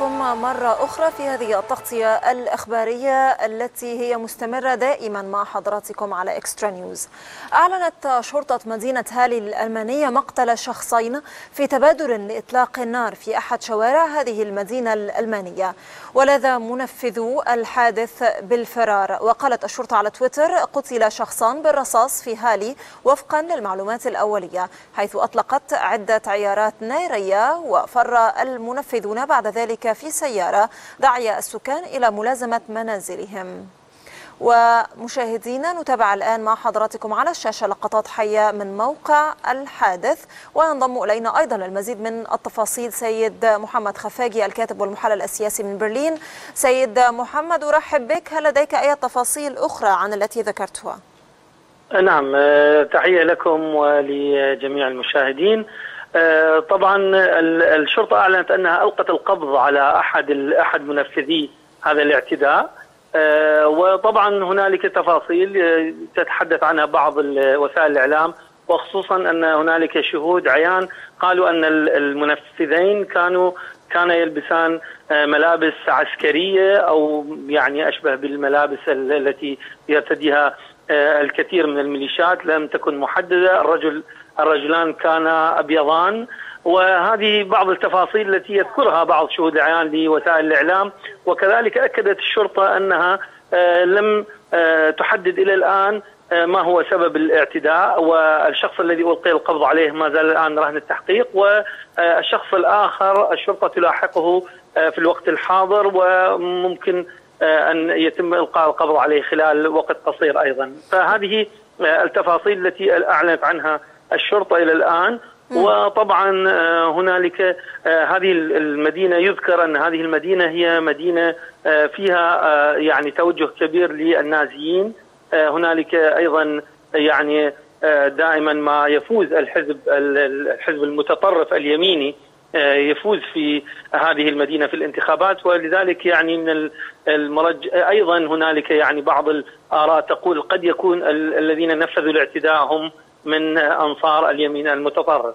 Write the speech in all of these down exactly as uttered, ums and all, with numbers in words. بكم مرة أخرى في هذه التغطية الإخبارية التي هي مستمرة دائما مع حضراتكم على إكسترا نيوز. أعلنت شرطة مدينة هالي الألمانية مقتل شخصين في تبادل لإطلاق النار في أحد شوارع هذه المدينة الألمانية، ولذا منفذو الحادث بالفرار. وقالت الشرطة على تويتر: قتل شخصان بالرصاص في هالي وفقا للمعلومات الأولية، حيث أطلقت عدة عيارات نارية وفر المنفذون بعد ذلك في سيارة، دعي السكان إلى ملازمة منازلهم. ومشاهدينا، نتابع الآن مع حضراتكم على الشاشة لقطات حية من موقع الحادث، وينضم إلينا أيضا للمزيد من التفاصيل سيد محمد خفاجي الكاتب والمحلل السياسي من برلين. سيد محمد، أرحب بك، هل لديك أي تفاصيل أخرى عن التي ذكرتها؟ نعم، تحية لكم ولجميع المشاهدين. طبعا الشرطة أعلنت أنها ألقت القبض على أحد أحد منفذي هذا الاعتداء، وطبعا هنالك تفاصيل تتحدث عنها بعض وسائل الإعلام، وخصوصا أن هنالك شهود عيان قالوا أن المنفذين كانوا كان يلبسان ملابس عسكرية أو يعني أشبه بالملابس التي يرتديها الكثير من الميليشيات، لم تكن محددة. الرجل الرجلان كانا أبيضان، وهذه بعض التفاصيل التي يذكرها بعض شهود العيان لوسائل الإعلام. وكذلك أكدت الشرطة أنها لم تحدد إلى الآن ما هو سبب الاعتداء، والشخص الذي ألقي القبض عليه ما زال الآن رهن التحقيق، والشخص الآخر الشرطة تلاحقه في الوقت الحاضر، وممكن أن يتم إلقاء القبض عليه خلال وقت قصير أيضا. فهذه التفاصيل التي أعلنت عنها الشرطة إلى الآن. وطبعا هنالك هذه المدينة، يذكر أن هذه المدينة هي مدينة فيها يعني توجه كبير للنازيين، هنالك أيضا يعني دائما ما يفوز الحزب الحزب المتطرف اليميني يفوز في هذه المدينة في الانتخابات، ولذلك يعني من المرج أيضا هنالك يعني بعض الآراء تقول قد يكون الذين نفذوا الاعتداء هم من أنصار اليمين المتطرف.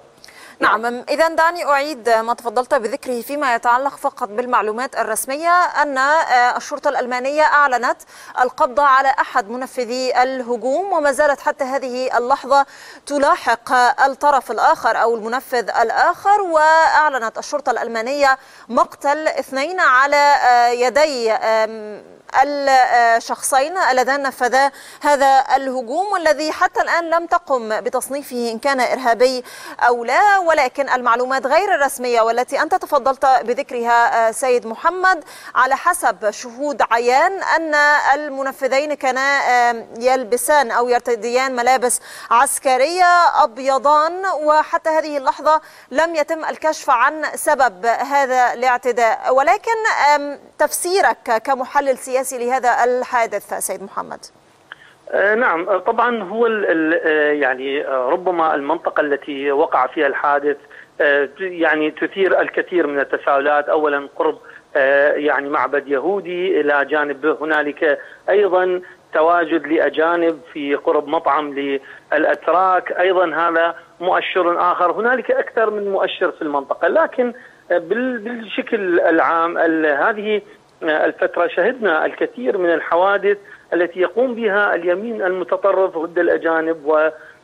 نعم, نعم. إذا دعني أعيد ما تفضلت بذكره فيما يتعلق فقط بالمعلومات الرسمية، أن الشرطة الألمانية أعلنت القبض على أحد منفذي الهجوم، وما زالت حتى هذه اللحظة تلاحق الطرف الآخر أو المنفذ الآخر. وأعلنت الشرطة الألمانية مقتل اثنين على يدي الشخصين اللذان نفذا هذا الهجوم، والذي حتى الآن لم تقم بتصنيفه إن كان إرهابي أو لا. ولكن المعلومات غير الرسمية والتي أنت تفضلت بذكرها سيد محمد، على حسب شهود عيان أن المنفذين كانا يلبسان أو يرتديان ملابس عسكرية أبيضان، وحتى هذه اللحظة لم يتم الكشف عن سبب هذا الاعتداء. ولكن تفسيرك كمحلل سياسي لهذا الحادث سيد محمد؟ آه نعم، طبعا هو ال ال يعني ربما المنطقة التي وقع فيها الحادث آه يعني تثير الكثير من التساؤلات. أولا قرب آه يعني معبد يهودي، إلى جانبه هنالك أيضا تواجد لأجانب في قرب مطعم للأتراك، أيضا هذا مؤشر آخر. هنالك أكثر من مؤشر في المنطقة، لكن آه بالشكل العام هذه الفترة شهدنا الكثير من الحوادث التي يقوم بها اليمين المتطرف ضد الأجانب.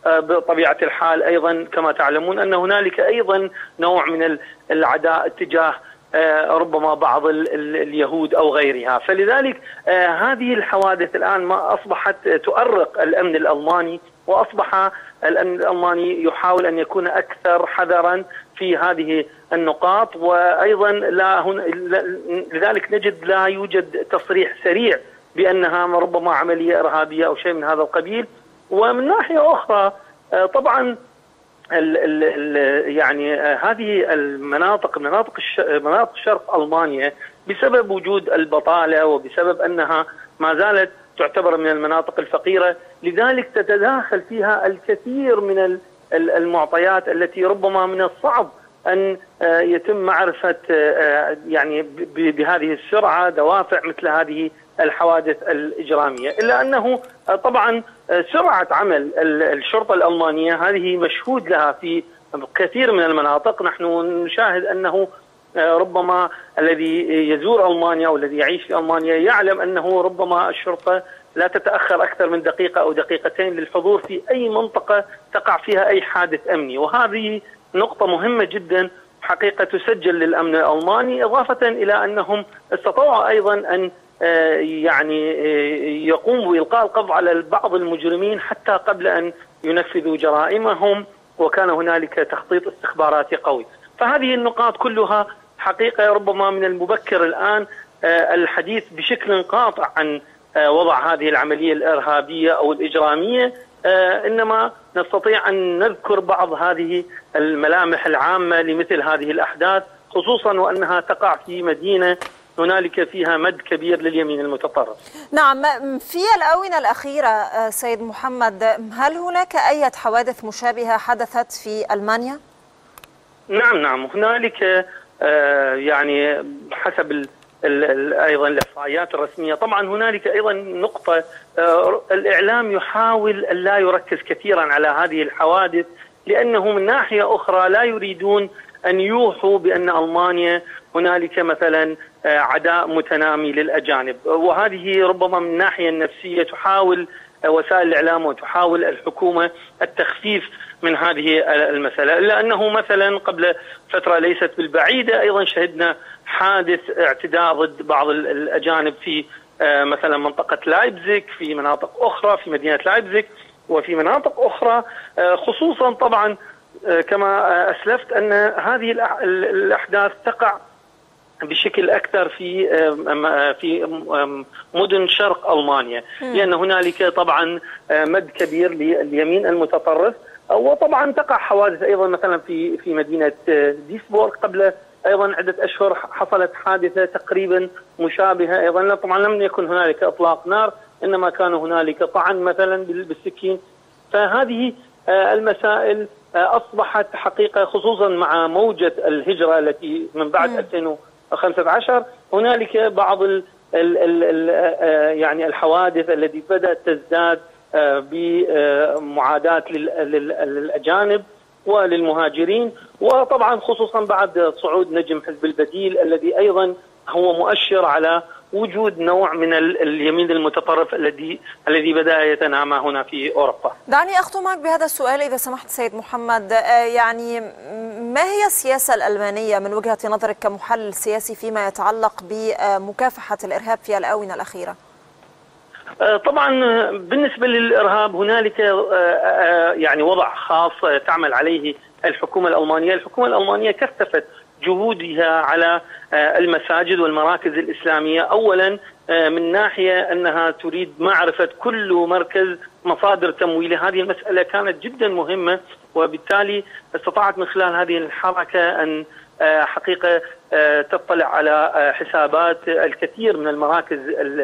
وبطبيعة الحال أيضا كما تعلمون أن هنالك أيضا نوع من العداء تجاه ربما بعض اليهود أو غيرها، فلذلك هذه الحوادث الآن ما أصبحت تؤرق الأمن الألماني، وأصبح الأمن الألماني يحاول أن يكون أكثر حذرا في هذه النقاط. وأيضا لا هن... لذلك نجد لا يوجد تصريح سريع بأنها ربما عملية إرهابية أو شيء من هذا القبيل. ومن ناحية أخرى طبعا ال... ال... يعني هذه المناطق مناطق الش... مناطق شرق ألمانيا بسبب وجود البطالة وبسبب أنها ما زالت تعتبر من المناطق الفقيرة، لذلك تتداخل فيها الكثير من المعطيات التي ربما من الصعب أن يتم معرفة يعني بهذه السرعة دوافع مثل هذه الحوادث الإجرامية. إلا أنه طبعا سرعة عمل الشرطة الألمانية هذه مشهود لها في كثير من المناطق، نحن نشاهد أنه ربما الذي يزور ألمانيا والذي يعيش في ألمانيا يعلم أنه ربما الشرطة لا تتأخر أكثر من دقيقة أو دقيقتين للحضور في أي منطقة تقع فيها أي حادث أمني، وهذه نقطة مهمة جدا حقيقة تسجل للأمن الألماني، إضافة إلى أنهم استطاعوا أيضا أن يعني يقوموا بإلقاء القبض على بعض المجرمين حتى قبل أن ينفذوا جرائمهم، وكان هنالك تخطيط استخباراتي قوي. فهذه النقاط كلها حقيقة ربما من المبكر الآن الحديث بشكل قاطع عن وضع هذه العملية الإرهابية أو الإجرامية، إنما نستطيع أن نذكر بعض هذه الملامح العامة لمثل هذه الأحداث، خصوصا وأنها تقع في مدينة هنالك فيها مد كبير لليمين المتطرف. نعم، في الآونة الأخيرة سيد محمد، هل هناك أي حوادث مشابهة حدثت في ألمانيا؟ نعم نعم هنالك آه يعني حسب ال ال ال ايضا الاحصائيات الرسميه. طبعا هنالك ايضا نقطه، آه الاعلام يحاول ان لا يركز كثيرا على هذه الحوادث لانه من ناحيه اخرى لا يريدون ان يوحوا بان المانيا هنالك مثلا آه عداء متنامي للاجانب، وهذه ربما من الناحيه النفسيه تحاول آه وسائل الاعلام وتحاول الحكومه التخفيف من هذه المسألة، لأنه مثلا قبل فترة ليست بالبعيدة أيضا شهدنا حادث اعتداء ضد بعض الأجانب في مثلا منطقة لايبزيك، في مناطق أخرى في مدينة لايبزيك وفي مناطق أخرى، خصوصا طبعا كما أسلفت أن هذه الأحداث تقع بشكل أكثر في في مدن شرق ألمانيا، لأن هنالك طبعا مد كبير لليمين المتطرف. وطبعا تقع حوادث ايضا مثلا في في مدينه ديسبورغ، قبل ايضا عده اشهر حصلت حادثه تقريبا مشابهه ايضا، طبعا لم يكن هنالك اطلاق نار انما كان هنالك طعن مثلا بالسكين. فهذه المسائل اصبحت حقيقه خصوصا مع موجه الهجره التي من بعد ألفين وخمسة عشر هنالك بعض ال ال ال يعني الحوادث التي بدات تزداد بمعاداة للأجانب وللمهاجرين، وطبعا خصوصا بعد صعود نجم حزب البديل الذي أيضا هو مؤشر على وجود نوع من اليمين المتطرف الذي الذي بدأ يتنامى هنا في أوروبا. دعني أختمك بهذا السؤال إذا سمحت سيد محمد، يعني ما هي السياسة الألمانية من وجهة نظرك كمحلل سياسي فيما يتعلق بمكافحة الإرهاب في الآونة الأخيرة؟ طبعا بالنسبة للإرهاب هنالك يعني وضع خاص تعمل عليه الحكومة الألمانية. الحكومة الألمانية كثفت جهودها على المساجد والمراكز الإسلامية، أولا من ناحية أنها تريد معرفة كل مركز مصادر تمويله، هذه المسألة كانت جدا مهمة، وبالتالي استطاعت من خلال هذه الحركة أن حقيقة تطلع على حسابات الكثير من المراكز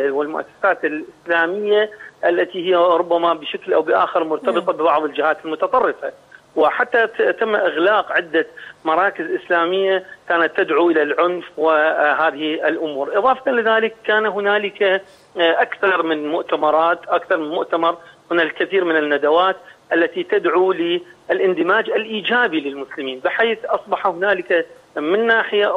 والمؤسسات الإسلامية التي هي ربما بشكل أو بآخر مرتبطة ببعض الجهات المتطرفة، وحتى تم إغلاق عدة مراكز إسلامية كانت تدعو إلى العنف وهذه الأمور. إضافة لذلك كان هنالك أكثر من مؤتمرات، أكثر من مؤتمر، هناك الكثير من الندوات التي تدعو للاندماج الإيجابي للمسلمين، بحيث أصبح هنالك من ناحية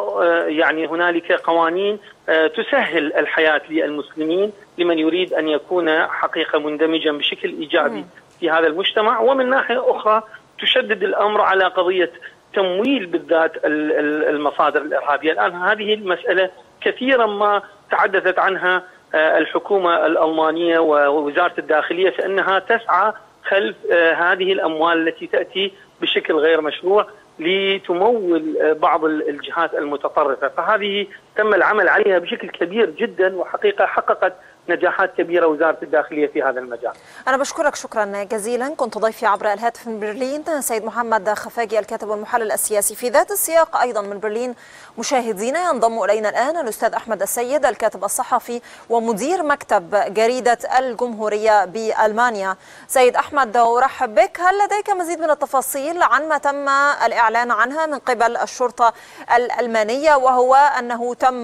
يعني هنالك قوانين تسهل الحياة للمسلمين لمن يريد أن يكون حقيقة مندمجا بشكل إيجابي في هذا المجتمع. ومن ناحية أخرى تشدد الأمر على قضية تمويل بالذات المصادر الإرهابية. الآن هذه المسألة كثيرا ما تحدثت عنها الحكومة الألمانية ووزارة الداخلية، فإنها تسعى خلف هذه الأموال التي تأتي بشكل غير مشروع لتمول بعض الجهات المتطرفة، فهذه تم العمل عليها بشكل كبير جدا، وحقيقة حققت نجاحات كبيرة وزارة الداخلية في هذا المجال. أنا بشكرك شكرا جزيلا، كنت ضيفي عبر الهاتف من برلين سيد محمد خفاجي الكاتب والمحلل السياسي. في ذات السياق أيضا من برلين مشاهدينا ينضم إلينا الآن الأستاذ أحمد السيد الكاتب الصحفي ومدير مكتب جريدة الجمهورية بألمانيا. سيد أحمد أرحب بك، هل لديك مزيد من التفاصيل عن ما تم الإعلان عنها من قبل الشرطة الألمانية، وهو أنه تم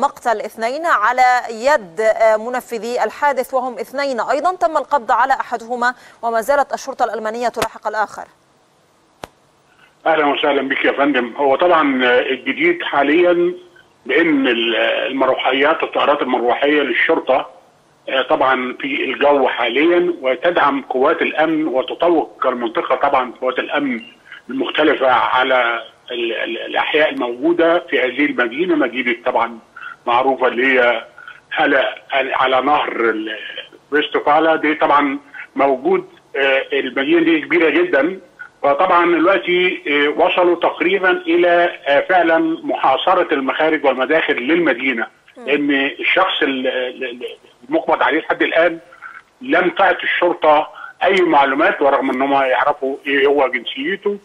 مقتل اثنين على يد منافسين منفذي الحادث وهم اثنين، أيضا تم القبض على أحدهما وما زالت الشرطة الألمانية تلاحق الآخر؟ اهلا وسهلا بك يا فندم. هو طبعا الجديد حاليا بان المروحيات الطائرات المروحيه للشرطه طبعا في الجو حاليا، وتدعم قوات الامن وتطوق المنطقه طبعا قوات الامن المختلفه على الاحياء الموجوده في هذه المدينه، مدينه طبعا معروفه اللي هي هلا على نهر فيستفالة. دي طبعا موجود المدينه دي كبيره جدا، فطبعا دلوقتي وصلوا تقريبا الى فعلا محاصره المخارج والمداخل للمدينه، لان الشخص المقبض عليه لحد الان لم تعطي الشرطه اي معلومات، ورغم ان هم يعرفوا ايه هو جنسيته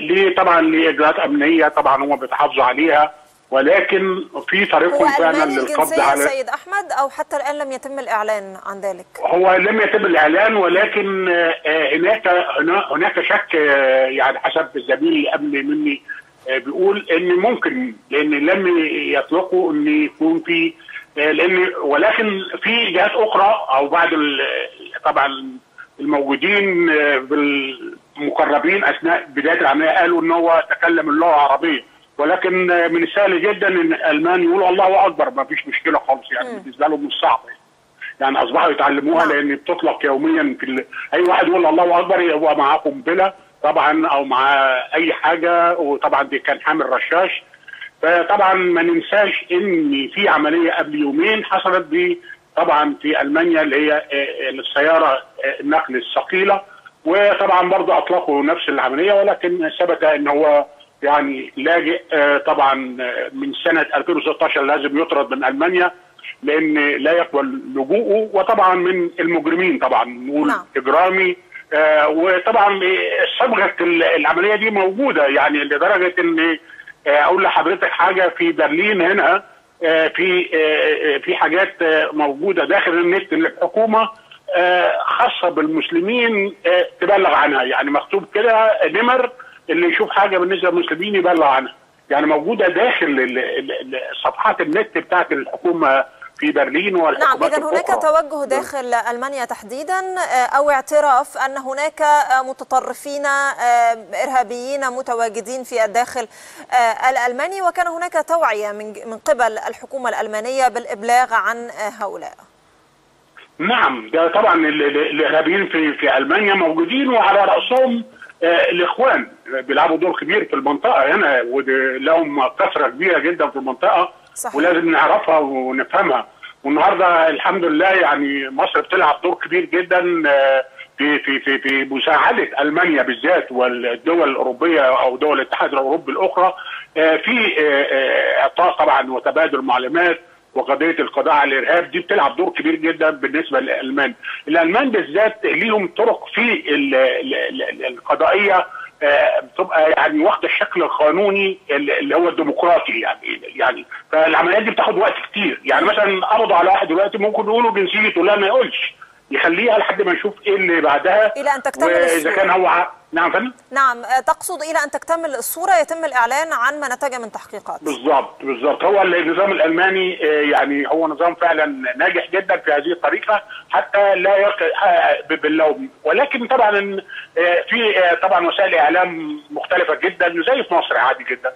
ليه طبعا لاجراءات امنيه طبعا هم بيتحافظوا عليها، ولكن في طريقهم فعلا للقبض على سيد احمد، او حتى الان لم يتم الاعلان عن ذلك. هو لم يتم الاعلان، ولكن هناك هناك شك يعني حسب الزميل الامني مني بيقول ان ممكن، لان لم يطلقوا ان يكون في لان ولكن في جهات اخرى او بعض طبعا الموجودين بالمقربين اثناء بدايه العمليه قالوا ان هو تكلم اللغه العربيه، ولكن من السهل جدا ان الالمان يقولوا الله اكبر، ما فيش مشكله خالص يعني م. بالنسبه لهم مش صعبه يعني، اصبحوا يتعلموها لان بتطلق يوميا في ال... اي واحد يقول الله اكبر يبقى معاه قنبله طبعا او مع اي حاجه، وطبعا دي كان حامل رشاش. فطبعا ما ننساش ان في عمليه قبل يومين حصلت ب طبعا في المانيا اللي هي السياره النقل الثقيله، وطبعا برضه اطلقوا نفس العمليه، ولكن ثبت ان هو يعني لاجئ طبعا من سنه ألفين وستة عشر لازم يطرد من المانيا لان لا يقبل لجوءه، وطبعا من المجرمين طبعا نقول اجرامي. وطبعا صبغه العمليه دي موجوده يعني لدرجه ان اقول لحضرتك حاجه، في برلين هنا في في حاجات موجوده داخل النت اللي الحكومه خاصه بالمسلمين تبلغ عنها، يعني مكتوب كده نمر اللي يشوف حاجه بالنسبه للمسلمين يبلغ عنها، يعني موجوده داخل صفحات النت بتاعت الحكومه في برلين والحكومات الأخرى. نعم، إذا هناك توجه داخل ألمانيا تحديدا أو اعتراف أن هناك متطرفين إرهابيين متواجدين في الداخل الألماني، وكان هناك توعية من قبل الحكومة الألمانية بالإبلاغ عن هؤلاء. نعم، ده طبعا الإرهابيين في في ألمانيا موجودين، وعلى رأسهم الإخوان بيلعبوا دور كبير في المنطقة هنا، ولهم كثرة كبيرة جدا في المنطقة. صحيح. ولازم نعرفها ونفهمها، والنهارده الحمد لله يعني مصر بتلعب دور كبير جدا في في في في مساعده المانيا بالذات والدول الاوروبيه او دول الاتحاد الاوروبي الاخرى في اعطاء طبعا وتبادل معلومات، وقضيه القضاء على الارهاب دي بتلعب دور كبير جدا بالنسبه للالمان. الالمان بالذات ليهم طرق في القضائيه بتبقى يعني واخده الشكل القانوني اللي هو الديمقراطي يعني يعني فالعمليات دي بتاخد وقت كتير، يعني مثلا قبضوا على واحد دلوقتي ممكن يقولوا جنسيته، لا ما يقولش، يخليها لحد ما نشوف ايه اللي بعدها الى ان تكتمل الصوره. كان هو ع... نعم فندم؟ نعم، تقصد الى ان تكتمل الصوره يتم الاعلان عن ما نتج من تحقيقات. بالظبط بالظبط، هو النظام الالماني يعني هو نظام فعلا ناجح جدا في هذه الطريقه حتى لا يقع باللوم، ولكن طبعا في طبعا وسائل اعلام مختلفه جدا زي في مصر عادي جدا،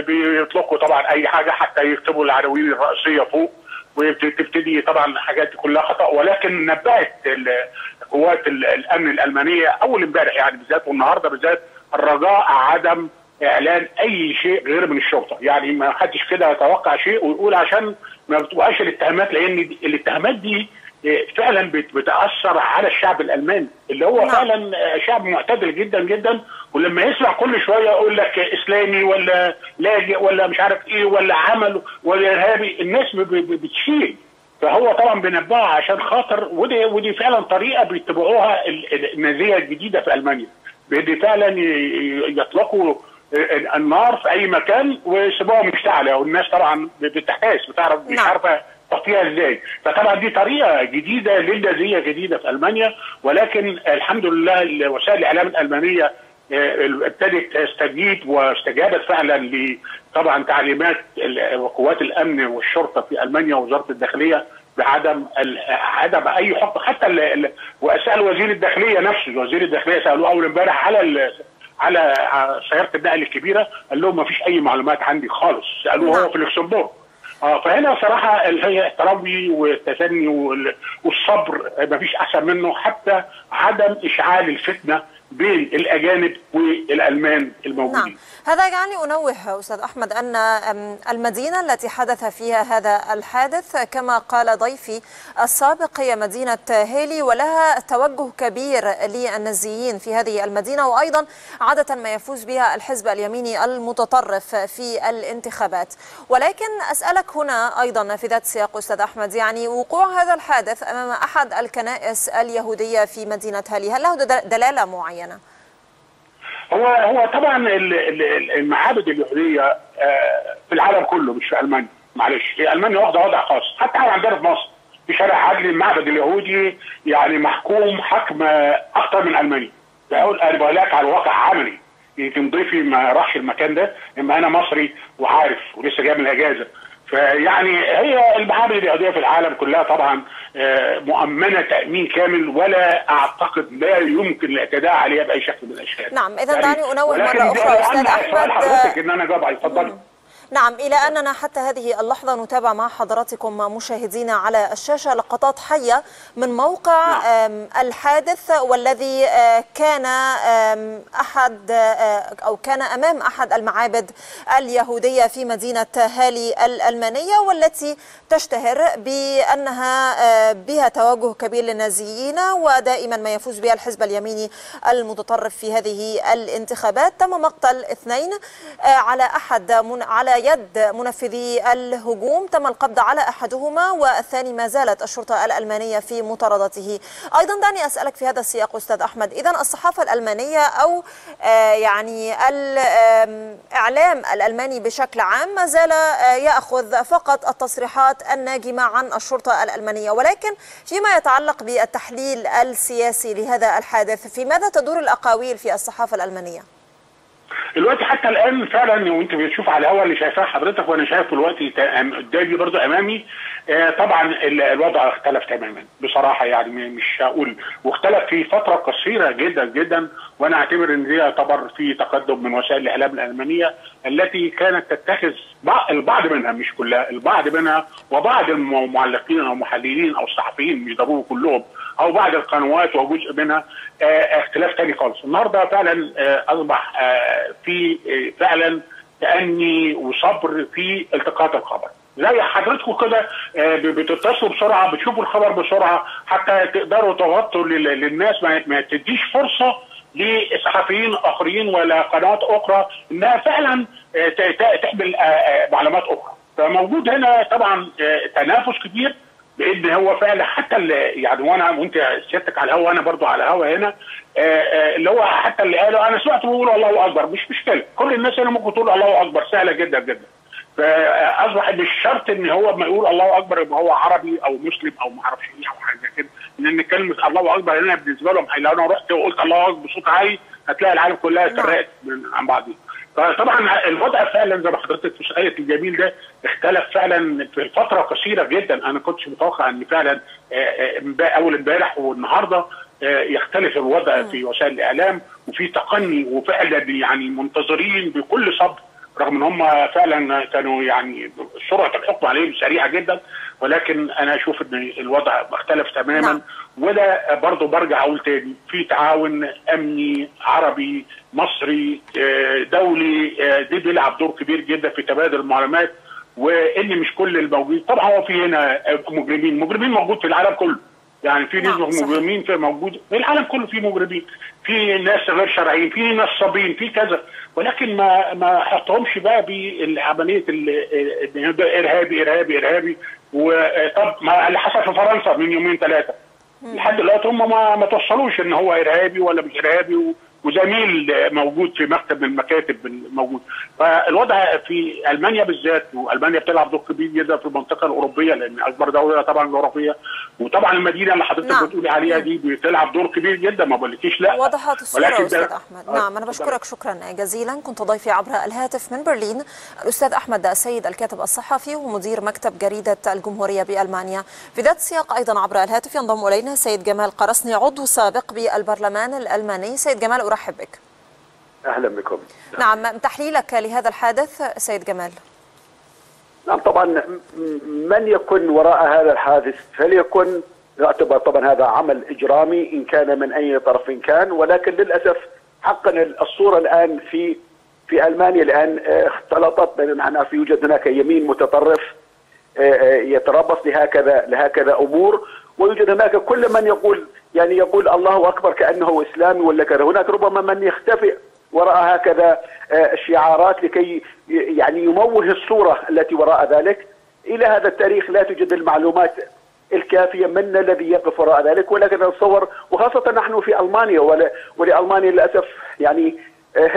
بيطلقوا طبعا اي حاجه حتى يكتبوا العناوين الرئيسيه فوق، وبتبتدي طبعا الحاجات دي كلها خطا، ولكن نبهت قوات الامن الالمانيه اول امبارح يعني بالذات والنهارده بالذات الرجاء عدم اعلان اي شيء غير من الشرطه، يعني ما حدش كده يتوقع شيء ويقول عشان ما بتبقاش الاتهامات، لان الاتهامات دي فعلا بتاثر على الشعب الالماني اللي هو فعلا شعب معتدل جدا جدا، ولما يسمع كل شويه يقول لك اسلامي ولا لاجئ ولا مش عارف ايه ولا عمل ولا ارهابي، الناس بتشيل. فهو طبعا بينبهها عشان خاطر، ودي ودي فعلا طريقه بيتبعوها النازيه الجديده في المانيا، بدي فعلا يطلقوا النار في اي مكان ويسيبوها مشتعله، والناس طبعا بتحتاس بتعرف مش عارفه تغطيها ازاي. فطبعا دي طريقه جديده للنازيه جديده في المانيا، ولكن الحمد لله وسائل الاعلام الالمانيه ابتدت تستجيب واستجابت فعلا طبعا تعليمات قوات الامن والشرطه في المانيا ووزاره الداخليه بعدم عدم اي حق، حتى واسال وزير الداخليه نفسه، وزير الداخليه سالوه اول امبارح على على سياره النقل الكبيره، قال لهم ما فيش اي معلومات عندي خالص، سالوه هو في لوكسمبورغ. اه فهنا صراحه التروي والتثني والصبر ما فيش احسن منه، حتى عدم اشعال الفتنه بين الأجانب والألمان الموجودين. نعم. هذا يعني أنوه أستاذ أحمد أن المدينة التي حدث فيها هذا الحادث كما قال ضيفي السابق هي مدينة هالي، ولها توجه كبير للنازيين في هذه المدينة، وأيضا عادة ما يفوز بها الحزب اليميني المتطرف في الانتخابات. ولكن أسألك هنا أيضا في ذات سياق أستاذ أحمد، يعني وقوع هذا الحادث أمام أحد الكنائس اليهودية في مدينة هالي، هل له دلالة معينة؟ هو هو طبعا المعابد اليهوديه في العالم كله، مش في المانيا، معلش في المانيا واخده وضع خاص، حتى عندنا في مصر في شارع عدلي المعبد اليهودي يعني محكوم حكم اكثر من المانيا. بقول انا بقول لك على الواقع عملي، يمكن ضيفي ما راحش المكان ده، اما انا مصري وعارف ولسه جاي من الاجازه. فيعني هي المعابد اليهوديه في العالم كلها طبعا مؤمنه تامين كامل، ولا اعتقد لا يمكن الاعتداء عليها باي شكل من الاشكال. نعم، اذا يعني دعني انوه مره اخرى استاذ احمد حضرتك ان انا جاوب على اتفضلي. نعم، إلى أننا حتى هذه اللحظة نتابع مع حضراتكم مشاهدينا على الشاشة لقطات حية من موقع الحادث، والذي كان أحد أو كان أمام أحد المعابد اليهودية في مدينة هالي الألمانية، والتي تشتهر بأنها بها توجه كبير للنازيين، ودائما ما يفوز بها الحزب اليميني المتطرف في هذه الانتخابات. تم مقتل اثنين على أحد من على يد منفذي الهجوم، تم القبض على أحدهما، والثاني ما زالت الشرطة الألمانية في مطاردته. أيضا دعني أسألك في هذا السياق أستاذ أحمد، إذن الصحافة الألمانية أو يعني الإعلام الألماني بشكل عام ما زال يأخذ فقط التصريحات الناجمة عن الشرطة الألمانية، ولكن فيما يتعلق بالتحليل السياسي لهذا الحادث، في ماذا تدور الأقاويل في الصحافة الألمانية؟ دلوقتي حتى الان فعلا، وانت بتشوف على الهواء اللي شايفاه حضرتك وانا شايفه دلوقتي قدامي برضو امامي، آه طبعا الوضع اختلف تماما بصراحه، يعني مش هقول واختلف في فتره قصيره جدا جدا، وانا اعتبر ان دي يعتبر في تقدم من وسائل الاعلام الالمانيه التي كانت تتخذ البعض منها، مش كلها، البعض منها وبعض المعلقين او المحللين او الصحفيين، مش ضروري كلهم، او بعض القنوات وجزء منها آه اختلاف ثاني خالص. النهارده فعلا آه اصبح آه في آه فعلا تأني وصبر في التقاط الخبر. زي حضرتكم كده آه بتتصلوا بسرعه، بتشوفوا الخبر بسرعه حتى تقدروا تغطوا للناس، ما, ما تديش فرصه لصحفيين اخرين ولا قنوات اخرى انها فعلا آه تحمل آه آه معلومات اخرى. فموجود هنا طبعا آه تنافس كبير، بإن هو فعلا حتى يعني وانا وانت سيادتك على الهوا وانا برضو على الهوا هنا، اللي هو حتى اللي قالوا انا سمعت بيقول الله اكبر، مش مشكله، كل الناس هنا ممكن تقول الله اكبر، سهله جدا جدا. فاصبح مش شرط ان هو ما يقول الله اكبر يبقى هو عربي او مسلم او ما اعرفش ايه او حاجه كده، لان كلمه الله اكبر هنا بالنسبه لهم، لو انا رحت وقلت الله اكبر بصوت عالي هتلاقي العالم كلها اترقت عن بعضها. فطبعا الوضع فعلا زي ما حضرتك سألت الجميل ده اختلف فعلا في فتره قصيره جدا، انا كنتش متوقع ان فعلا اول امبارح والنهارده يختلف الوضع في وسائل الاعلام، وفي تقني وفعلا يعني منتظرين بكل صبر، رغم ان هم فعلا كانوا يعني سرعه الحكم عليهم سريعه جدا، ولكن انا اشوف ان الوضع اختلف تماما. ولا برضه برجع اقول تاني، في تعاون امني عربي مصري دولي ده بيلعب دور كبير جدا في تبادل المعلومات، وان مش كل الموجودين طبعا، هو في هنا مجرمين، مجرمين موجود في العالم كله، يعني في ناس مجرمين في موجود في العالم كله، في مجرمين، في ناس غير شرعيين، في نصابين، في كذا، ولكن ما ما حطهمش بقى بعمليه ارهابي ارهابي ارهابي. وطب ما اللي حصل في فرنسا من يومين ثلاثه لحد دلوقتي هم ما, ما توصلوش ان هو ارهابي ولا مش ارهابي، وزميل موجود في مكتب من المكاتب موجود. فالوضع في المانيا بالذات، والمانيا بتلعب دور كبير جدا في المنطقه الاوروبيه لان اكبر دوله طبعا جغرافيه، وطبعا المدينه اللي حضرتك نعم. بتقولي عليها دي بتلعب دور كبير جدا، ما بقولكيش لا، وضحت الصوره استاذ احمد. نعم، انا بشكرك شكرا جزيلا، كنت ضيفي عبر الهاتف من برلين الاستاذ احمد السيد الكاتب الصحفي ومدير مكتب جريده الجمهوريه بالمانيا. في ذات السياق ايضا عبر الهاتف ينضم الينا سيد جمال قرصني عضو سابق بالبرلمان الالماني. سيد جمال، أرحب بك. أهلا بكم. نعم، تحليلك لهذا الحادث سيد جمال؟ نعم طبعا، من يكون وراء هذا الحادث فليكن يعتبر طبعا هذا عمل إجرامي إن كان من أي طرف كان، ولكن للأسف حقا الصورة الآن في في ألمانيا الآن اختلطت بين العناصر. يوجد هناك يمين متطرف يتربص لهكذا لهكذا أمور، ويوجد هناك كل من يقول يعني يقول الله أكبر كأنه إسلامي ولا كذا. هناك ربما من يختفئ وراء هكذا شعارات لكي يعني يموه الصورة التي وراء ذلك. إلى هذا التاريخ لا توجد المعلومات الكافية من الذي يقف وراء ذلك، ولكن نتصور وخاصة نحن في ألمانيا، ولألمانيا للأسف يعني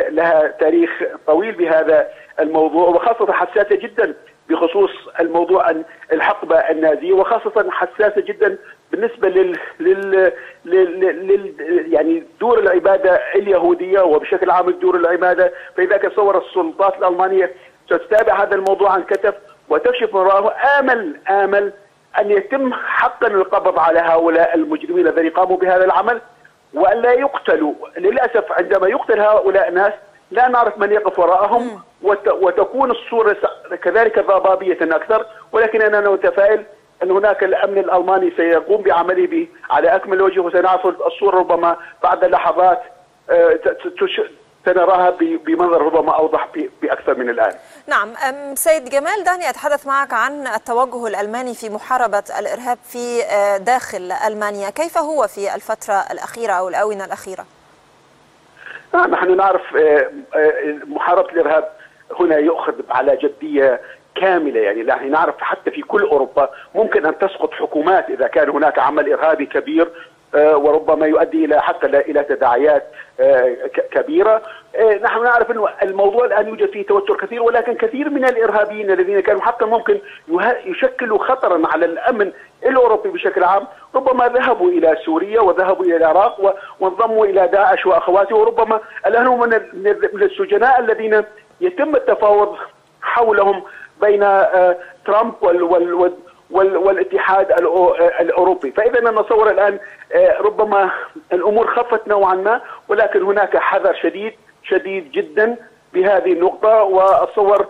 لها تاريخ طويل بهذا الموضوع، وخاصة حساسة جدا بخصوص الموضوع الحقبة النازية، وخاصة حساسة جدا بالنسبة لل لل, لل... لل... يعني دور العبادة اليهودية وبشكل عام دور العبادة. فلذلك تصور السلطات الألمانية ستتابع هذا الموضوع عن كثب وتكشف من وراءه. آمل آمل أن يتم حقا القبض على هؤلاء المجرمين الذين قاموا بهذا العمل وأن لا يقتلوا. للأسف عندما يقتل هؤلاء الناس لا نعرف من يقف وراءهم، وتكون الصورة كذلك ضبابية أكثر. ولكن أنا متفائل أن هناك الأمن الألماني سيقوم بعمله على أكمل وجه، وسنعرف الصورة ربما بعد لحظات سنراها بمنظر ربما أوضح بأكثر من الآن. نعم سيد جمال، دعني أتحدث معك عن التوجه الألماني في محاربة الإرهاب في داخل ألمانيا، كيف هو في الفترة الأخيرة أو الآونة الأخيرة؟ نعم، نحن نعرف محاربة الإرهاب هنا يؤخذ على جدية كاملة، يعني نحن نعرف حتى في كل أوروبا ممكن أن تسقط حكومات إذا كان هناك عمل إرهابي كبير، وربما يؤدي إلى حتى إلى تداعيات كبيرة. نحن نعرف أن الموضوع الآن يوجد فيه توتر كثير، ولكن كثير من الإرهابيين الذين كانوا حتى ممكن يشكلوا خطرا على الأمن الأوروبي بشكل عام ربما ذهبوا إلى سوريا وذهبوا إلى العراق وانضموا إلى داعش وأخواته، وربما الآن هم من السجناء الذين يتم التفاوض حولهم بين ترامب وال والاتحاد الأوروبي. فإذا نتصور الآن ربما الأمور خفت نوعا ما، ولكن هناك حذر شديد شديد جدا بهذه النقطة. وأتصور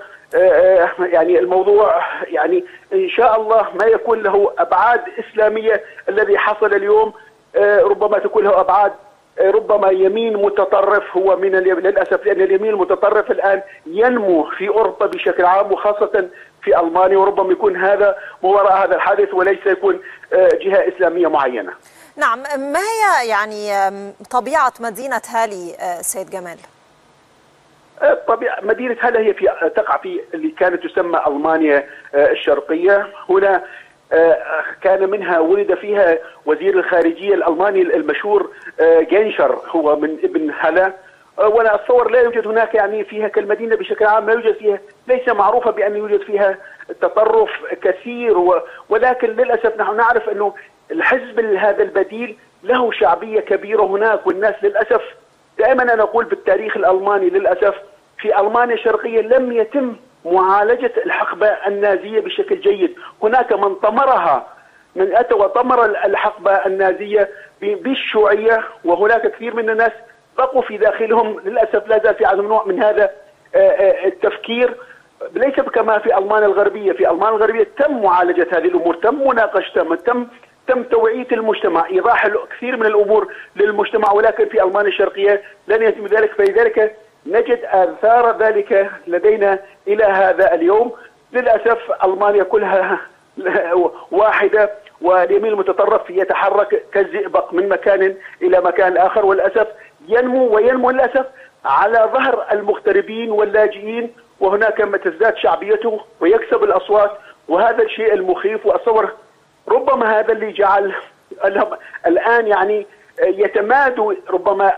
يعني الموضوع يعني إن شاء الله ما يكون له أبعاد إسلامية. الذي حصل اليوم ربما تكون له أبعاد ربما يمين متطرف هو من للأسف، لأن اليمين المتطرف الآن ينمو في أوروبا بشكل عام وخاصة في ألمانيا، وربما يكون هذا وراء هذا الحادث وليس يكون جهة إسلامية معينة. نعم، ما هي يعني طبيعة مدينة هالي سيد جمال؟ طبيعة مدينة هالي هي في تقع في اللي كانت تسمى ألمانيا الشرقية. هنا كان منها ولد فيها وزير الخارجية الألماني المشهور جينشر، هو من ابن هلا. وأنا أتصور لا يوجد هناك يعني فيها كالمدينة بشكل عام لا يوجد فيها، ليس معروفة بأن يوجد فيها تطرف كثير، ولكن للأسف نحن نعرف أنه الحزب هذا البديل له شعبية كبيرة هناك. والناس للأسف دائما أنا أقول بالتاريخ الألماني للأسف في ألمانيا الشرقية لم يتم معالجة الحقبة النازية بشكل جيد. هناك من طمرها، من أتى وطمر الحقبة النازية بالشيوعية، وهناك كثير من الناس بقوا في داخلهم للأسف لا زال في عندهم نوع من هذا التفكير، ليس كما في ألمانيا الغربية. في ألمانيا الغربية تم معالجة هذه الأمور، تم مناقشتها، تم تم توعية المجتمع، إيضاح كثير من الأمور للمجتمع، ولكن في ألمانيا الشرقية لن يتم ذلك. فلذلك نجد آثار ذلك لدينا إلى هذا اليوم. للأسف ألمانيا كلها واحدة، واليمين المتطرف يتحرك كالزئبق من مكان إلى مكان آخر، وللأسف ينمو وينمو للأسف على ظهر المغتربين واللاجئين، وهناك ما تزداد شعبيته ويكسب الأصوات، وهذا الشيء المخيف. وأصور ربما هذا اللي جعل الآن يعني يتمادوا ربما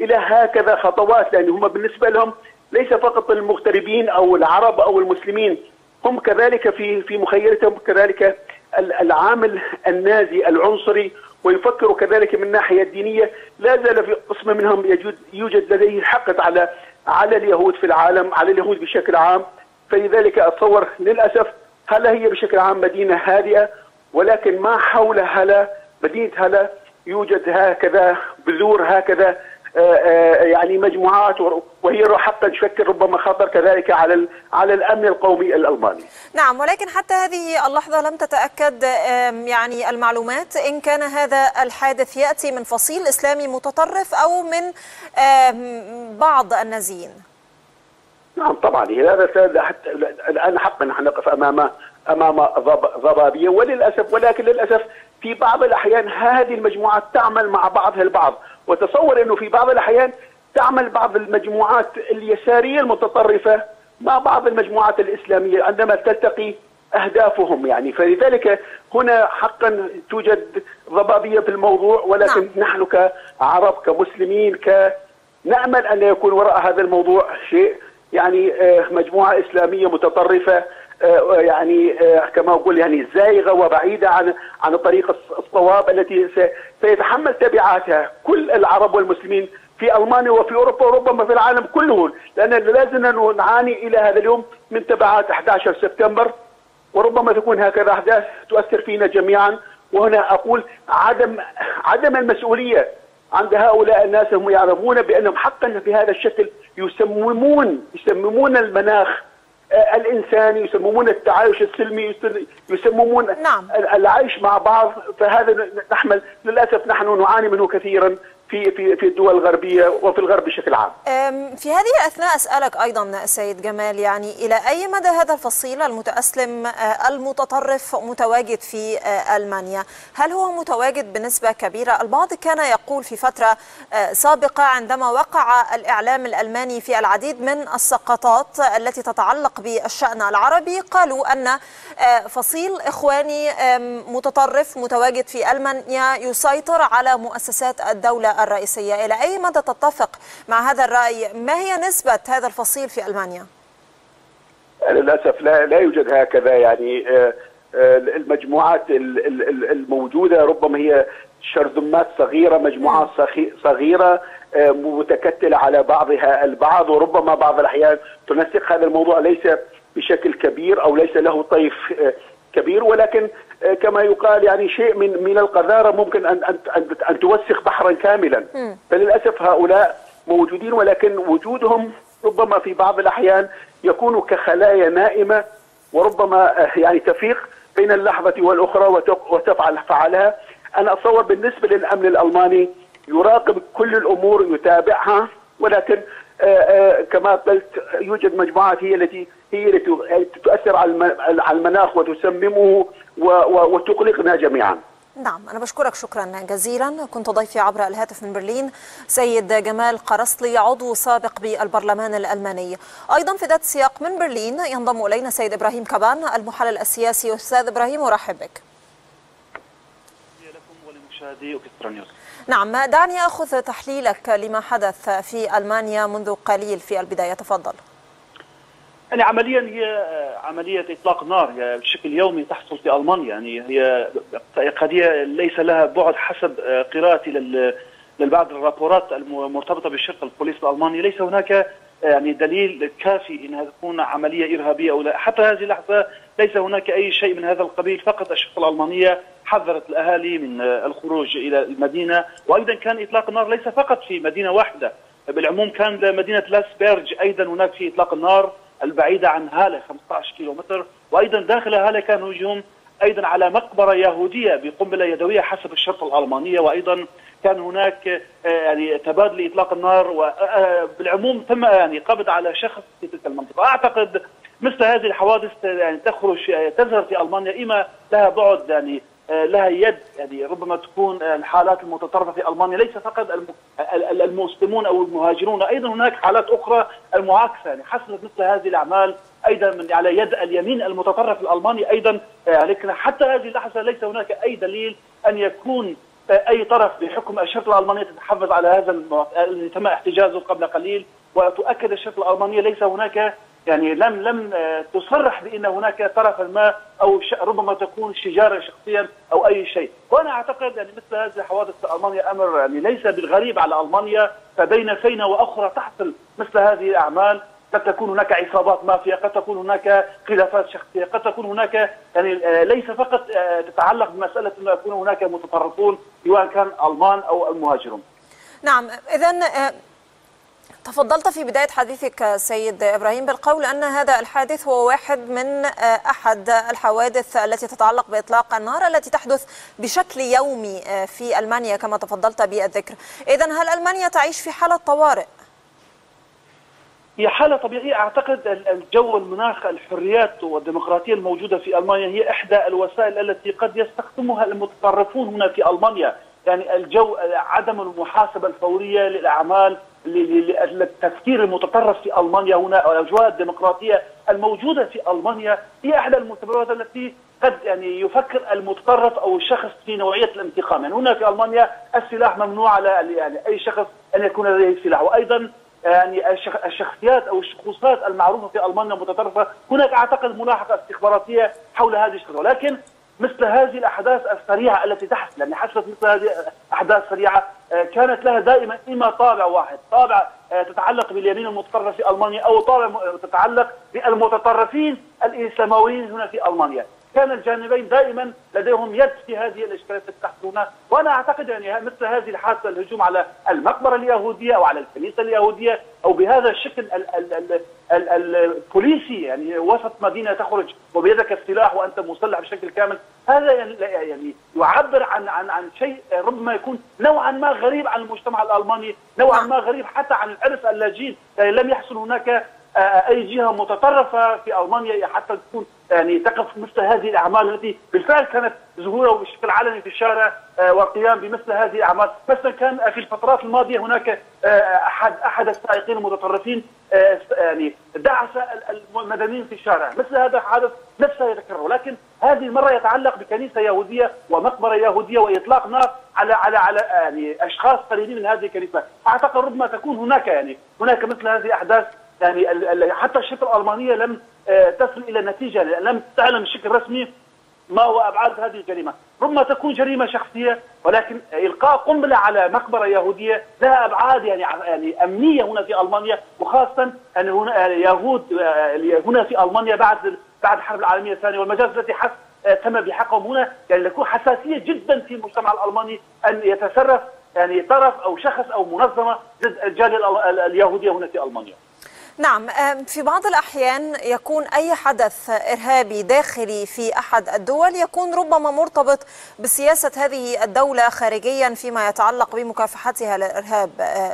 إلى هكذا خطوات، لأن هم بالنسبة لهم ليس فقط المغتربين أو العرب أو المسلمين، هم كذلك في في مخيلتهم كذلك العامل النازي العنصري، ويفكروا كذلك من الناحية الدينية. لا زال في قسم منهم يوجد لديه حقد على على اليهود في العالم، على اليهود بشكل عام. فلذلك أتصور للأسف هلا هي بشكل عام مدينة هادئة، ولكن ما حول هلا مدينة هلا يوجد هكذا بذور هكذا يعني مجموعات وهي حتى تشكل ربما خطر كذلك على على الامن القومي الالماني. نعم، ولكن حتى هذه اللحظه لم تتاكد يعني المعلومات ان كان هذا الحادث ياتي من فصيل اسلامي متطرف او من بعض النازيين. نعم طبعا، هذا حتى الان حقا نحن نقف امام امام ضبابيه، وللاسف ولكن للاسف في بعض الاحيان هذه المجموعات تعمل مع بعضها البعض، وتصور انه في بعض الاحيان تعمل بعض المجموعات اليساريه المتطرفه مع بعض المجموعات الاسلاميه عندما تلتقي اهدافهم يعني، فلذلك هنا حقا توجد ضبابيه في الموضوع، ولكن نعم. نحن كعرب كمسلمين ك نامل ان يكون وراء هذا الموضوع شيء يعني مجموعه اسلاميه متطرفه يعني كما اقول يعني زائغه وبعيده عن عن الطريق الصواب التي سيتحمل تبعاتها كل العرب والمسلمين في المانيا وفي اوروبا وربما في العالم كله، لان لازم نعاني الى هذا اليوم من تبعات أحد عشر سبتمبر، وربما تكون هكذا احداث تؤثر فينا جميعا. وهنا اقول عدم عدم المسؤوليه عند هؤلاء الناس، هم يعلمون بانهم حقا في هذا الشكل يسممون يسممون المناخ الانساني، يسممون التعايش السلمي، يسممون نعم. العيش مع بعض، فهذا نحمل للاسف نحن نعاني منه كثيرا في في في الدول الغربيه وفي الغرب بشكل عام. في هذه الاثناء اسالك ايضا سيد جمال، يعني الى اي مدى هذا الفصيل المتاسلم المتطرف متواجد في المانيا؟ هل هو متواجد بنسبه كبيره؟ البعض كان يقول في فتره سابقه عندما وقع الاعلام الالماني في العديد من السقطات التي تتعلق بالشان العربي، قالوا ان فصيل اخواني متطرف متواجد في المانيا يسيطر على مؤسسات الدوله الرئيسية. إلى أي مدى تتفق مع هذا الرأي؟ ما هي نسبة هذا الفصيل في ألمانيا؟ للأسف لا لا يوجد هكذا يعني المجموعات الموجودة، ربما هي شرذمات صغيرة، مجموعات صغيرة متكتلة على بعضها البعض، وربما بعض الأحيان تنسق هذا الموضوع ليس بشكل كبير أو ليس له طيف كبير، ولكن كما يقال يعني شيء من من القذارة ممكن ان ان ان توسخ بحرا كاملا. فللاسف هؤلاء موجودين، ولكن وجودهم ربما في بعض الاحيان يكون كخلايا نائمة، وربما يعني تفيق بين اللحظة والاخرى وتفعل فعلها. انا اتصور بالنسبة للامن الالماني يراقب كل الامور يتابعها، ولكن كما قلت يوجد مجموعات هي التي هي التي تؤثر على المناخ وتسممه وتقلقنا جميعا. نعم، أنا بشكرك شكرا جزيلا. كنت ضيفي عبر الهاتف من برلين سيد جمال قرصلي، عضو سابق بالبرلمان الألماني. أيضا في ذات السياق من برلين ينضم إلينا سيد إبراهيم كابان المحلل السياسي. أستاذ إبراهيم أرحب بك. لكم ولمشاهدي إكسترا نيوز. نعم، دعني أخذ تحليلك لما حدث في ألمانيا منذ قليل في البداية، تفضل. يعني عمليا هي عملية إطلاق نار بشكل يومي تحصل في ألمانيا، يعني هي قضية ليس لها بعد. حسب قراءتي للبعض الراپورات المرتبطة بالشرطة البوليس الألماني ليس هناك يعني دليل كافي انها تكون عملية إرهابية او لا، حتى هذه اللحظة ليس هناك اي شيء من هذا القبيل. فقط الشرطة الألمانية حذرت الأهالي من الخروج إلى المدينة، وايضا كان إطلاق النار ليس فقط في مدينة واحدة، بالعموم كان مدينة لاسبيرج ايضا هناك في إطلاق النار البعيدة عن هالي خمسة عشر كيلومتر، وأيضا داخل هالي كان هجوم أيضا على مقبرة يهودية بقنبلة يدوية حسب الشرطة الألمانية، وأيضا كان هناك يعني تبادل إطلاق النار، وبالعموم تم يعني قبض على شخص في تلك المنطقة. أعتقد مثل هذه الحوادث يعني تخرج تظهر في ألمانيا، إما لها بعد يعني لها يد يعني ربما تكون الحالات المتطرفه في المانيا ليس فقط المسلمون او المهاجرون، ايضا هناك حالات اخرى المعاكسه يعني حصلت مثل هذه الاعمال ايضا من على يد اليمين المتطرف الالماني ايضا. لكن حتى هذه اللحظه ليس هناك اي دليل ان يكون اي طرف بحكم الشرطه الالمانيه تتحفظ على هذا اللي تم احتجازه قبل قليل، وتؤكد الشرطه الالمانيه ليس هناك يعني لم لم تصرح بان هناك طرفا ما او ربما تكون شجاره شخصيا او اي شيء. وانا اعتقد يعني مثل هذه الحوادث في المانيا امر يعني ليس بالغريب على المانيا، فبين فينا واخرى تحصل مثل هذه الاعمال. قد تكون هناك عصابات مافيا، قد تكون هناك خلافات شخصيه، قد تكون هناك يعني ليس فقط تتعلق بمساله انه يكون هناك متطرفون سواء كان المان او المهاجرون. نعم، إذن تفضلت في بداية حديثك سيد إبراهيم بالقول أن هذا الحادث هو واحد من أحد الحوادث التي تتعلق بإطلاق النار التي تحدث بشكل يومي في ألمانيا كما تفضلت بالذكر. إذن هل ألمانيا تعيش في حالة طوارئ؟ هي حالة طبيعية. أعتقد الجو والمناخ الحريات والديمقراطية الموجودة في ألمانيا هي إحدى الوسائل التي قد يستخدمها المتطرفون هنا في ألمانيا، يعني الجو، عدم المحاسبة الفورية للأعمال، للتفكير المتطرف في ألمانيا هنا، والأجواء الديمقراطية الموجودة في ألمانيا هي إحدى المسببات التي قد يعني يفكر المتطرف أو الشخص في نوعية الانتقام. يعني هنا في ألمانيا السلاح ممنوع على يعني أي شخص أن يكون لديه سلاح، وأيضا يعني الشخصيات او الشخوصات المعروفه في المانيا متطرفه، هناك اعتقد ملاحقه استخباراتيه حول هذه الشغله، لكن مثل هذه الاحداث السريعه التي تحصل، يعني حصلت مثل هذه الاحداث السريعه كانت لها دائما اما طابع واحد، طابع تتعلق باليمين المتطرف في المانيا او طابع تتعلق بالمتطرفين الاسلامويين هنا في المانيا، كان الجانبين دائما لديهم يد في هذه الاشكالات التحتونة. وانا اعتقد يعني مثل هذه الحادثه، الهجوم على المقبره اليهوديه او على الكنيسه اليهوديه او بهذا الشكل ال ال ال ال البوليسي، يعني وسط مدينه تخرج وبيدك السلاح وانت مسلح بشكل كامل، هذا يعني يعبر عن عن عن شيء ربما يكون نوعا ما غريب عن المجتمع الالماني، نوعا ما غريب حتى عن العرس اللاجئ. يعني لم يحصل هناك اي جهه متطرفه في المانيا حتى تكون يعني تقف مثل هذه الاعمال التي بالفعل كانت ظهوره بشكل علني في الشارع والقيام بمثل هذه الاعمال. مثلا كان في الفترات الماضيه هناك احد احد السائقين المتطرفين يعني دعس المدنيين في الشارع، مثل هذا الحادث نفسه يتكرر، لكن هذه المره يتعلق بكنيسه يهوديه ومقبره يهوديه واطلاق نار على على على يعني اشخاص قليلين من هذه الكنيسه. اعتقد ربما تكون هناك يعني هناك مثل هذه الاحداث، يعني حتى الشرطه الالمانيه لم تصل الى نتيجه، لم تعلم بشكل رسمي ما هو ابعاد هذه الجريمه، ربما تكون جريمه شخصيه، ولكن القاء قنبله على مقبره يهوديه لها ابعاد يعني يعني امنيه هنا في المانيا، وخاصه ان هنا اليهود هنا في المانيا بعد بعد الحرب العالميه الثانيه والمجازر التي حس تم بحقهم هنا، يعني تكون حساسيه جدا في المجتمع الالماني ان يتصرف يعني طرف او شخص او منظمه ضد الجاليه اليهوديه هنا في المانيا. نعم، في بعض الأحيان يكون أي حدث إرهابي داخلي في أحد الدول يكون ربما مرتبط بسياسة هذه الدولة خارجيا فيما يتعلق بمكافحتها للإرهاب.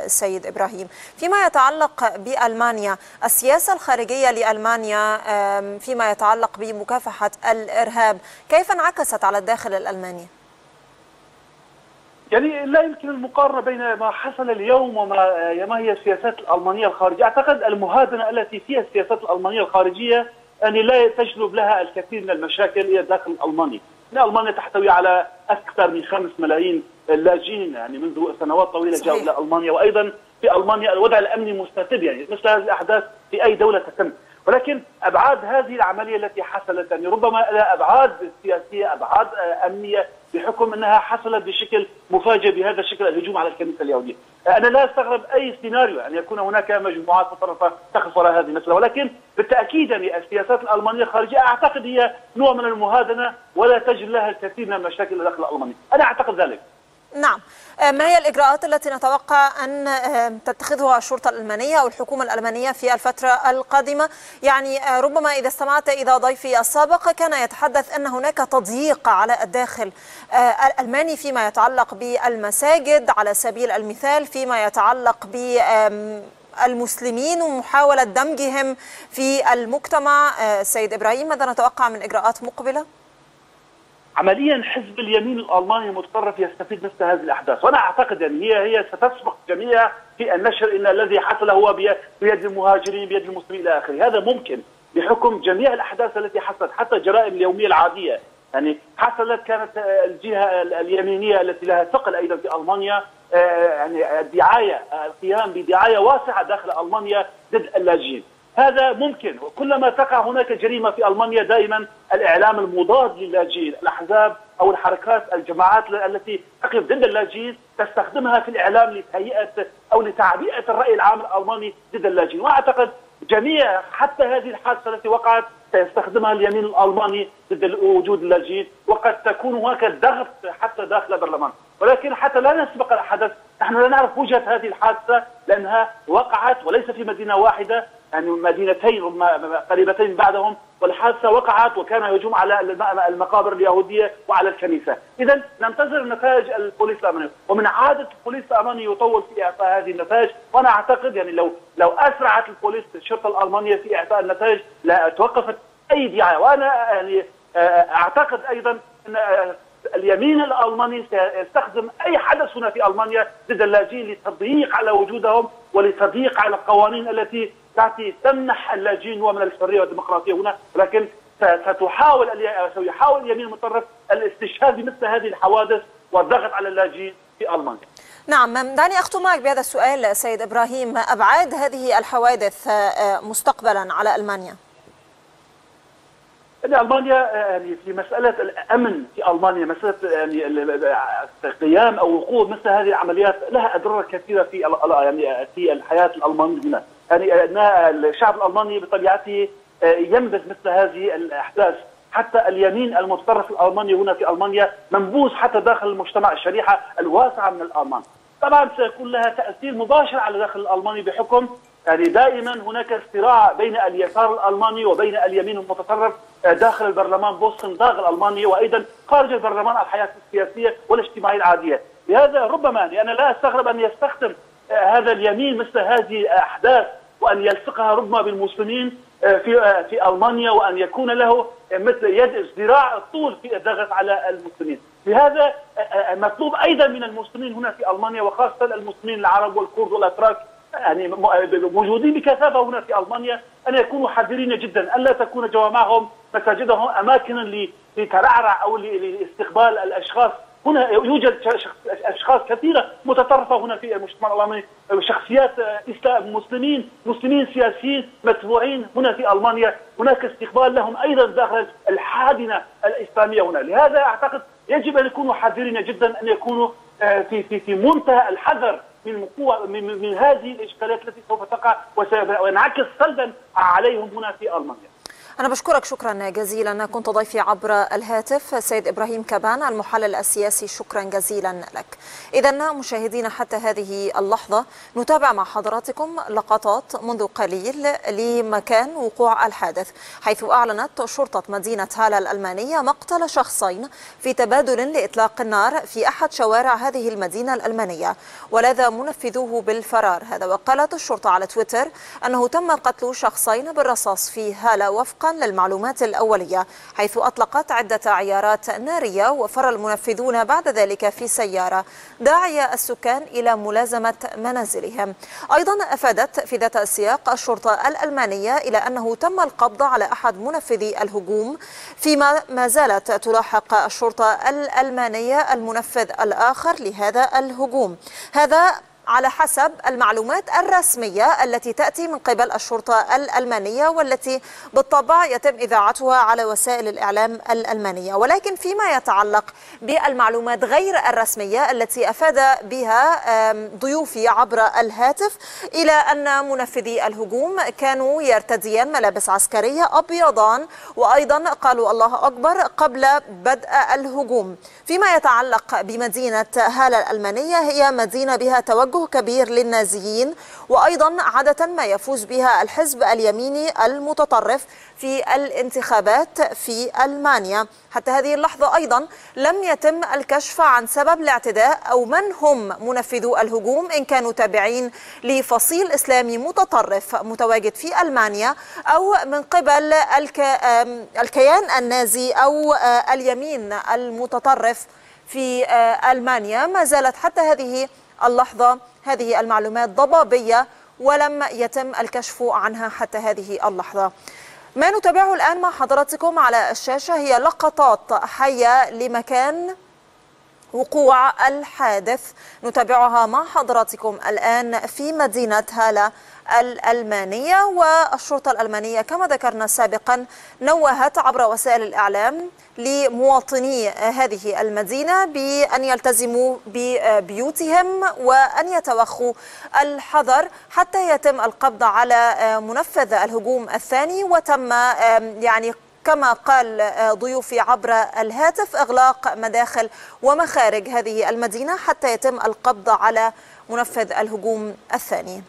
سيد إبراهيم، فيما يتعلق بألمانيا، السياسة الخارجية لألمانيا فيما يتعلق بمكافحة الإرهاب كيف انعكست على الداخل الألماني؟ يعني لا يمكن المقارنة بين ما حصل اليوم وما ما هي السياسات الألمانية الخارجية. أعتقد المهادنة التي فيها السياسات الألمانية الخارجية يعني لا تجلب لها الكثير من المشاكل إلى الداخل الألماني. ألمانيا تحتوي على أكثر من خمس ملايين لاجئين يعني منذ سنوات طويلة جاءوا إلى ألمانيا، وأيضا في ألمانيا الوضع الأمني مستتب، يعني مثل هذه الأحداث في أي دولة تتم، ولكن أبعاد هذه العملية التي حصلت يعني ربما لها أبعاد سياسية، أبعاد أمنية، بحكم انها حصلت بشكل مفاجئ بهذا الشكل، الهجوم على الكنيسه اليهوديه. انا لا استغرب اي سيناريو ان يكون هناك مجموعات متطرفه تقف وراء هذه المساله، ولكن بالتاكيد يعني السياسات الالمانيه الخارجيه اعتقد هي نوع من المهادنه ولا تجد لها الكثير من المشاكل داخل المانيا، انا اعتقد ذلك. نعم، ما هي الإجراءات التي نتوقع أن تتخذها الشرطة الألمانية أو الحكومة الألمانية في الفترة القادمة؟ يعني ربما إذا استمعت إلى ضيفي السابق كان يتحدث أن هناك تضييق على الداخل الألماني فيما يتعلق بالمساجد على سبيل المثال، فيما يتعلق ب المسلمين ومحاولة دمجهم في المجتمع. سيد إبراهيم، ماذا نتوقع من إجراءات مقبلة؟ عمليا حزب اليمين الالماني المتطرف يستفيد مثل هذه الاحداث، وانا اعتقد ان هي هي ستسبق جميعها في النشر ان الذي حصل هو بيد المهاجرين، بيد المسلمين الى اخره. هذا ممكن بحكم جميع الاحداث التي حصلت، حتى الجرائم اليوميه العاديه يعني حصلت، كانت الجهه اليمينيه التي لها ثقل ايضا في المانيا يعني الدعايه، القيام بدعايه واسعه داخل المانيا ضد اللاجئين. هذا ممكن، وكلما تقع هناك جريمه في المانيا دائما الاعلام المضاد للاجئين، الاحزاب او الحركات، الجماعات التي تقف ضد اللاجئين تستخدمها في الاعلام لتهيئه او لتعبئه الراي العام الالماني ضد اللاجئين، واعتقد جميع حتى هذه الحادثه التي وقعت سيستخدمها اليمين الالماني ضد وجود اللاجئين، وقد تكون هناك ضغط حتى داخل البرلمان، ولكن حتى لا نسبق الحدث، نحن لا نعرف وجهة هذه الحادثة لأنها وقعت وليس في مدينة واحدة، يعني مدينتين قريبتين بعدهم، والحادثة وقعت وكان هجوم على المقابر اليهودية وعلى الكنيسة. إذا ننتظر نتائج البوليس الأمني، ومن عادة البوليس الأمني يطول في إعطاء هذه النتائج، وأنا أعتقد يعني لو لو أسرعت البوليس الشرطة الألمانية في إعطاء النتائج لتوقفت أي دعاية. وأنا يعني أعتقد أيضا أن اليمين الألماني سيستخدم أي حدث هنا في ألمانيا ضد اللاجئين للتضييق على وجودهم وللتضييق على القوانين التي التي تمنح اللاجئين نوع من الحرية والديمقراطية هنا، لكن ستحاول سيحاول اليمين المتطرف الاستشهاد بمثل هذه الحوادث والضغط على اللاجئين في ألمانيا. نعم، دعني أختم معك بهذا السؤال سيد إبراهيم، أبعاد هذه الحوادث مستقبلا على ألمانيا؟ أن ألمانيا يعني في مسألة الأمن في ألمانيا، مسألة يعني قيام أو وقوع مثل هذه العمليات لها أضرار كثيرة في يعني في الحياة الألمانية هنا، يعني أن الشعب الألماني بطبيعته ينبذ مثل هذه الأحداث. حتى اليمين المتطرف الألماني هنا في ألمانيا منبوذ حتى داخل المجتمع، الشريحة الواسعة من الألمان. طبعا سيكون لها تأثير مباشر على داخل الألماني بحكم يعني دائما هناك صراع بين اليسار الألماني وبين اليمين المتطرف داخل البرلمان بوسن داخل ألمانيا، وأيضا خارج البرلمان على الحياة السياسية والاجتماعية العادية. لهذا ربما يعني أنا لا أستغرب أن يستخدم هذا اليمين مثل هذه الأحداث وأن يلصقها ربما بالمسلمين في في ألمانيا، وأن يكون له مثل يد ذراع الطول في الضغط على المسلمين. لهذا مطلوب أيضا من المسلمين هنا في ألمانيا وخاصة المسلمين العرب والكرد والأتراك يعني موجودين بكثافة هنا في ألمانيا أن يكونوا حذرين جدا، ألا تكون جوامعهم مساجدهم أماكنا لترعرع أو لاستقبال الأشخاص. هنا يوجد أشخاص كثيرة متطرفة هنا في المجتمع الألماني، شخصيات إسلام مسلمين مسلمين سياسيين متبوعين هنا في ألمانيا، هناك استقبال لهم أيضا داخل الحاضنة الإسلامية هنا. لهذا أعتقد يجب أن يكونوا حذرين جدا، أن يكونوا في في في منتهى الحذر من قوة من, من هذه الإشكالات التي سوف تقع وسينعكس سلبا عليهم هنا في ألمانيا. أنا بشكرك شكرا جزيلا، كنت ضيفي عبر الهاتف السيد إبراهيم كابان المحلل السياسي، شكرا جزيلا لك. إذا مشاهدينا حتى هذه اللحظة نتابع مع حضراتكم لقطات منذ قليل لمكان وقوع الحادث، حيث أعلنت شرطة مدينة هالي الألمانية مقتل شخصين في تبادل لإطلاق النار في أحد شوارع هذه المدينة الألمانية، ولذا منفذوه بالفرار. هذا وقالت الشرطة على تويتر أنه تم قتل شخصين بالرصاص في هالي وفق للمعلومات الأولية، حيث أطلقت عدة عيارات نارية وفر المنفذون بعد ذلك في سيارة، داعية السكان إلى ملازمة منازلهم. أيضا أفادت في ذات السياق الشرطة الألمانية إلى أنه تم القبض على أحد منفذي الهجوم، فيما ما زالت تلاحق الشرطة الألمانية المنفذ الآخر لهذا الهجوم، هذا على حسب المعلومات الرسمية التي تأتي من قبل الشرطة الألمانية والتي بالطبع يتم إذاعتها على وسائل الإعلام الألمانية. ولكن فيما يتعلق بالمعلومات غير الرسمية التي أفاد بها ضيوفي عبر الهاتف إلى أن منفذي الهجوم كانوا يرتديان ملابس عسكرية أبيضان، وأيضا قالوا الله أكبر قبل بدء الهجوم. فيما يتعلق بمدينة هالي الألمانية، هي مدينة بها توجه كبير للنازيين، وأيضا عادة ما يفوز بها الحزب اليميني المتطرف في الانتخابات في ألمانيا. حتى هذه اللحظة أيضا لم يتم الكشف عن سبب الاعتداء أو من هم منفذو الهجوم، إن كانوا تابعين لفصيل إسلامي متطرف متواجد في ألمانيا أو من قبل الكيان النازي أو اليمين المتطرف في ألمانيا. ما زالت حتى هذه اللحظة هذه المعلومات ضبابية ولم يتم الكشف عنها حتى هذه اللحظة. ما نتابعه الآن مع حضراتكم على الشاشة هي لقطات حية لمكان وقوع الحادث، نتابعها مع حضراتكم الآن في مدينة هالي الألمانية. والشرطة الألمانية كما ذكرنا سابقا نوهت عبر وسائل الإعلام لمواطني هذه المدينة بأن يلتزموا ببيوتهم وأن يتوخوا الحذر حتى يتم القبض على منفذ الهجوم الثاني، وتم يعني كما قال ضيوفي عبر الهاتف إغلاق مداخل ومخارج هذه المدينة حتى يتم القبض على منفذ الهجوم الثاني.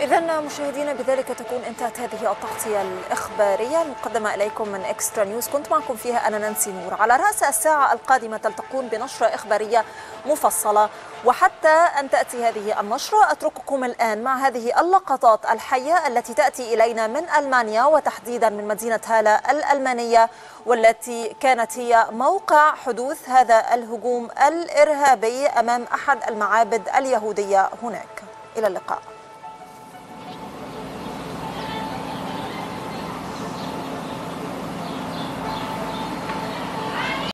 إذن مشاهدينا بذلك تكون انتهت هذه التغطية الإخبارية المقدمة إليكم من إكسترا نيوز، كنت معكم فيها أنا نانسي نور. على رأس الساعة القادمة تلتقون بنشرة إخبارية مفصلة، وحتى أن تأتي هذه النشرة أترككم الآن مع هذه اللقطات الحية التي تأتي إلينا من ألمانيا وتحديدا من مدينة هالا الألمانية، والتي كانت هي موقع حدوث هذا الهجوم الإرهابي أمام أحد المعابد اليهودية هناك. إلى اللقاء.